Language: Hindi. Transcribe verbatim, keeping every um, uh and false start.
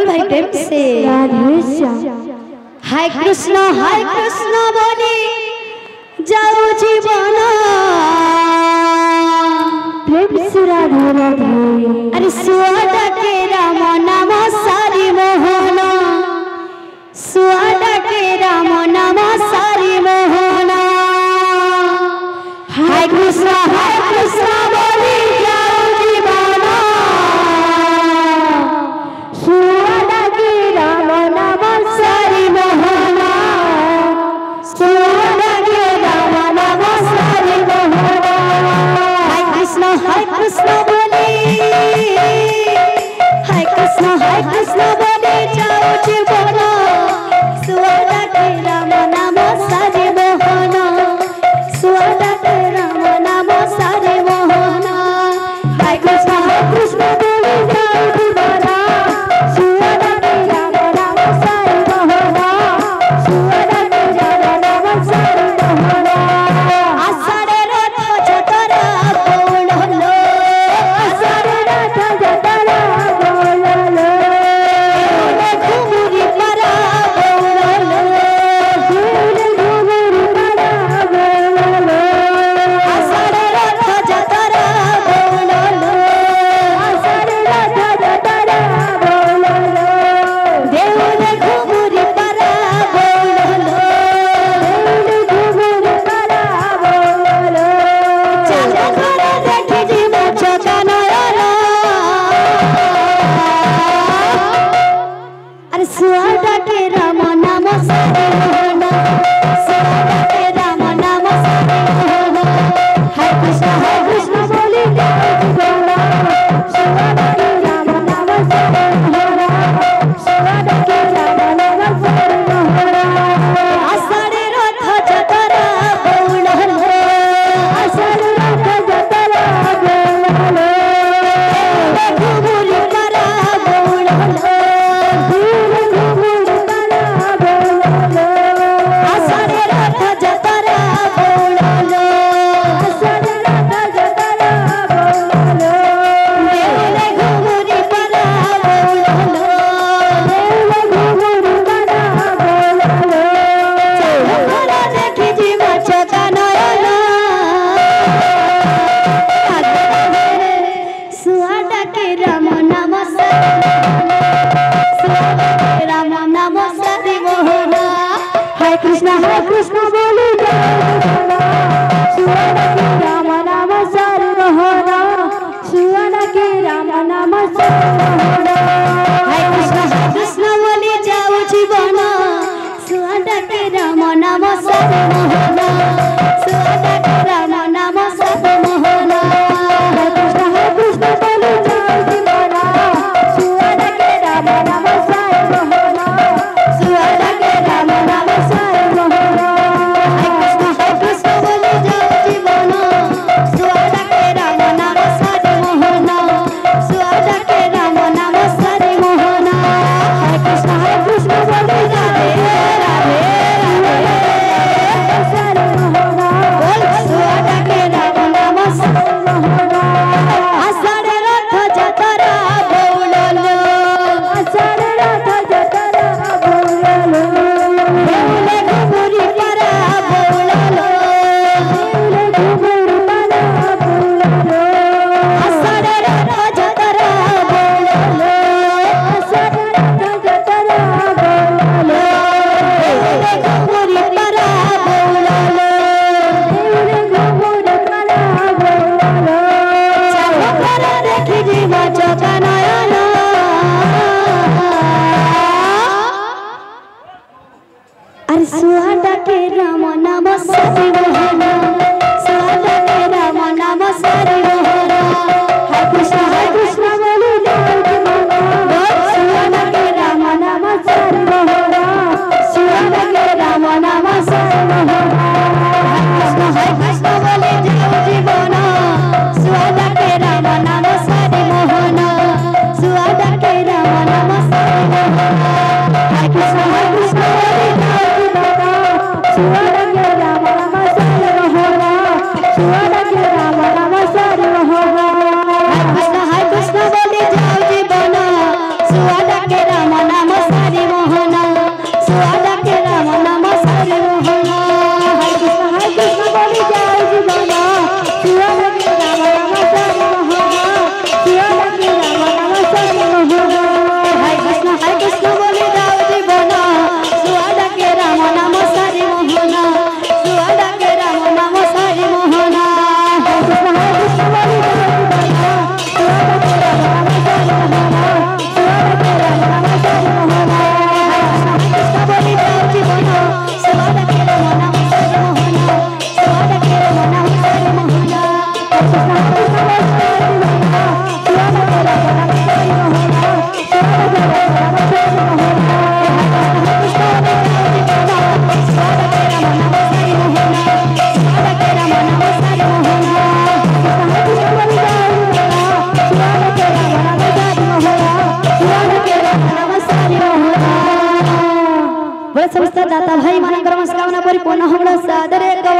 बोल भाई प्रेम से हाय कृष्ण हाय कृष्ण बोली जाओ जीवन प्रेम से राधे राधे। अरे सुआ डाके राम नाम सारी मोहना, सुआ डाके राम नाम सारी मोहना। हाय कृष्ण हाय कृष्ण बोली जाओ जीवन सुआ डाके राम नाम सारी मोहना, सुआ डाके राम नाम सारी मोहना। हाय कृष्ण हाय कृष्ण बोली, हाय कृष्ण हाय कृष्ण बोली जाओ जीवन सुआ डाके राम नाम सारी मोहना, सुआ डाके राम नाम सारी मोहना। हाय कृष्ण हाय कृष्ण बोली जाओ जीवन सुआ डाके राम नाम सारी मोहना, सुआ डाके राम नाम सारी मोहना। आषाढ़े रथ जतरा बोललो, आषाढ़े रथ जतरा बोललो, झूले घुंघरू परा बोललो, झूले घुंघरू परा बोललो। आषाढ़े रथ जतरा बोललो, आषाढ़े रथ जतरा बोललो, झूले घुंघरू परा बोललो, झूले घुंघरू परा बोललो। चल घर देखि जीवा चकन अरे सुआ डाके राम नाम सारे मोहना, सुआ डाके राम नाम सारे मोहना। हाय कृष्ण हाय कृष्ण बोली जाओ जीवन सुआ डाके राम नाम सारे मोहना, सुआ डाके राम नाम सारे मोहना। आषाढ़े रथ जतरा बोललो, आषाढ़े रथ जतरा बोललो, झूले घुंघरू परा बोललो, झूले घुंघरू परा बोललो। आषाढ़े रथ जतरा बोललो, आषाढ़े रथ जतरा बोललो, झूले घुंघरू परा बोललो, झूले घुंघरू परा बोललो। चल घर देखि जीवा चकन सुआ डाके राम नाम सारे मोहना, सुआ डाके राम नाम सारे मोहना। हाय कृष्ण हाय कृष्ण बोली जाओ जीवन सुआ डाके राम नाम सारे मोहना, सुआ डाके राम नाम सारे मोहना। हाय कृष्ण हाय कृष्ण बोली जाओ जीवन सुआ डाके राम नाम सारे मोहना, सुआ डाके राम नाम सारे मोहना। हाय कृष्ण हाय कृष्ण बोली जाओ जीवन सुआ डाके राम नाम सारे मोहना, सुआ डाके राम नाम सारे मोहना। हाय कृष्ण हाय कृष्ण बोली जाओ जीवन सुआ डाके राम नाम सारे मोहना, सुआ डाके राम नाम सारे मोहना। हाय कृष्ण हाय कृष्ण बोली राधे राधे राधे सारे मोहना, सुआ डाके राम नाम सारे मोहना। आषाढ़े रथ जतरा बोललो, आषाढ़े रथ जतरा बोललो, झूले घुंघरू परा बोललो, झूले घुंघरू परा बोललो। आषाढ़े रथ जतरा बोललो, आषाढ़े रथ जतरा बोललो, झूले घुंघरू परा बोललो, झूले घुंघरू परा बोललो। चल घर देखि जीवा चकन अरे सुआ डाके राम नाम सारे मोहना, सुआ डाके राम नाम सारे मोहना। हाय कृष्ण हाय कृष्ण बोली जाओ जीवन सुआ डाके राम नाम सारे मोहना, सुआ डाके राम नाम सारे मोहना। हाय कृष्ण हाय कृष्ण बोली जाओ जीवन सुआ डाके राम नाम सारे मोहना, सुआ डाके राम नाम सारे मोहना। हाय कृष्ण हाय कृष्ण बोली जाओ जीवन सुआ डाके राम नाम सारे मोहना, सुआ डाके राम नाम सारे मोहना। हाय कृष्ण हाय कृष्ण बोली जाओ जीवन सुआ डाके राम बड़ समस्त दाता भाई मान मनोकामना परिपूर्ण हमरो सादर।